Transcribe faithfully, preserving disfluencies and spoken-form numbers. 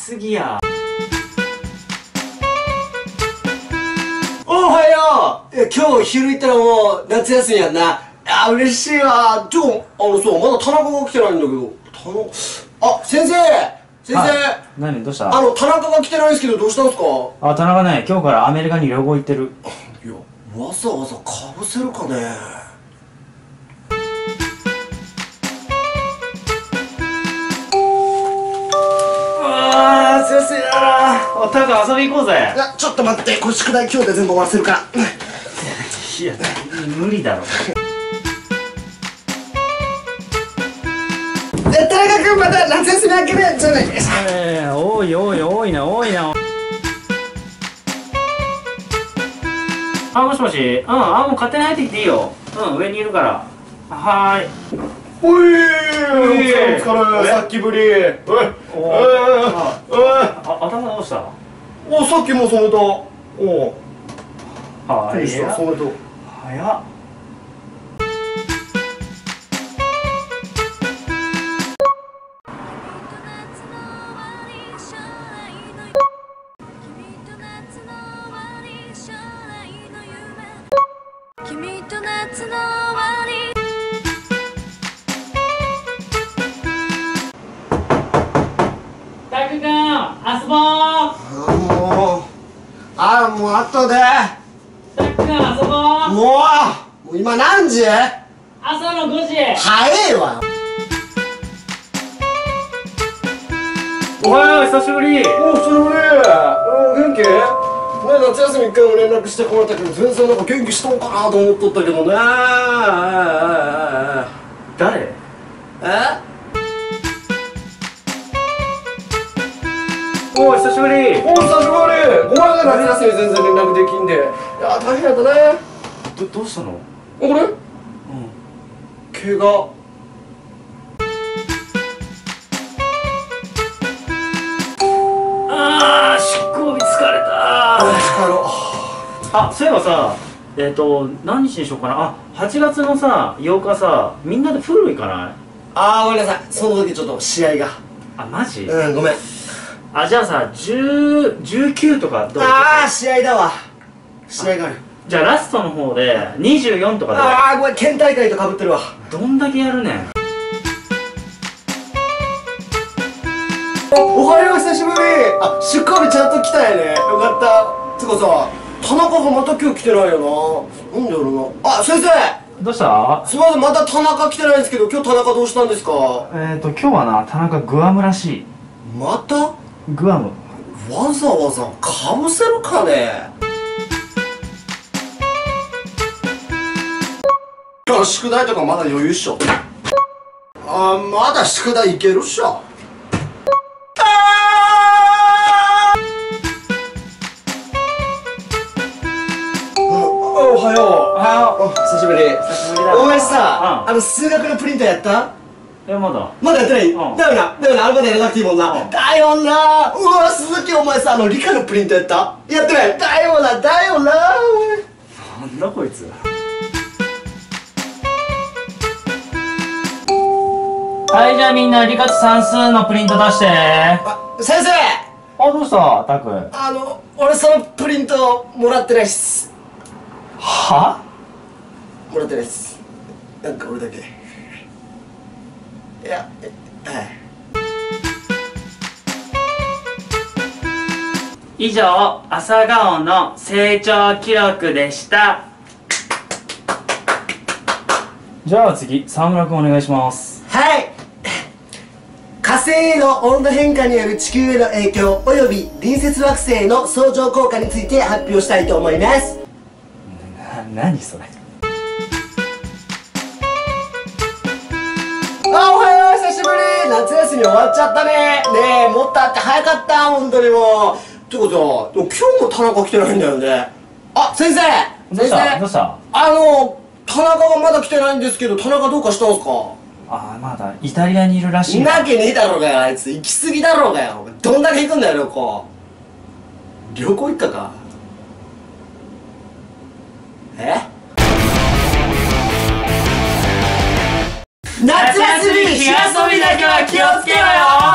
すぎや。おはよう。いや今日昼行ったらもう夏休みやんな。あ、嬉しいわ。ちょ、あのそうまだ田中が来てないんだけど。田中、あ、先生、先生。何、どうした？あの田中が来てないんですけどどうしたんですか？あ、田中ね、今日からアメリカに旅行行ってる。いや、わざわざかぶせるかね。ああ、すいません。おたか遊び行こうぜ。いや、ちょっと待って、これ宿題今日で全部終わらせるから。いや、無理だろ。田中君また夏休み明けでじゃないですか。えー、多い多い多いな多いな。あ、もしもし。うん、あ、もう勝手に入ってきていいよ。うん、上にいるから。はーい。おいー、お疲れお疲れ、さっきぶり。おい、えー、頭どうした？お、さっきも染めた。おはーい、染めた。早っ。遊ぼう。ああ、もうあとで。たっくん、遊ぼう。もう、もう今何時？朝のごじ。早いわ。おはよう、久しぶり。お、久しぶり。お、元気？ね、夏休み一回も連絡してこられたけど、全然なんか元気しとんかなと思っとったけどね。誰？え？お久しぶり。お久しぶり。ごまんが夏休み全然連絡できんで、いや大変やったね。どどうしたの？あれ？うん。怪我。ああ、執行日疲れた。あ、そういえばさ、えっと何日にしようかな。あ、はちがつのさようかさ、みんなでプール行かない？ああ、ごめんなさい。その時ちょっと試合が。あ、マジ？うん、ごめん。あ、じゃあさ、じゅう、じゅうきゅうとかどう？ああ、試合だわ。試合がある。じゃあラストの方でにじゅうよんとかで。ああ、ごめん、県大会とかぶってるわ。どんだけやるねん。おはよう、久しぶり。あ、出荷日ちゃんと来たよね。よかった。つかさ、田中がまた今日来てないよな。なんでやろうな。あ、先生どうした？すみません、また田中来てないんですけど、今日田中どうしたんですか？えっと、今日はな、田中グアムらしい。また？グアム。わざわざかぶせるかね。今日宿題とかまだ余裕っしょ。あ、まだ宿題いけるっしょ。あー、おはよう。おはよう。久しぶり。久しぶりだ。お前さ、うん、あの数学のプリントやった？え、まだまだやってない？うん、だよな、だよな、アルバイトやらなくていいもんな。うん、だよな。うわ、鈴木お前さ、あの理科のプリントやった？やってない。だよな、だよな。なんだこいつ。はい、じゃあみんな理科と算数のプリント出して。あ、先生。あ、どうした？たくん、あの、俺そのプリントもらってないっす。は？もらってないっす。なんか俺だけ。いや、え、はい、以上、朝顔の成長記録でした。じゃあ次、沢村君お願いします。はい。火星への温度変化による地球への影響および隣接惑星の相乗効果について発表したいと思います。な、何それ。あ、おはよう、久しぶり。夏休み終わっちゃったね。ねえ、もっとあって早かった、本当にもう。ってことは、今日も田中来てないんだよね。あ、先生。どうした？どうした？あの、田中がまだ来てないんですけど、田中どうかしたんすか？ああ、まだイタリアにいるらしい。んなわけねえだろうがよ、あいつ。行き過ぎだろうがよ。どんだけ行くんだよ、旅行。旅行一家か。え？夏休み、火遊びだけは気をつけろよ。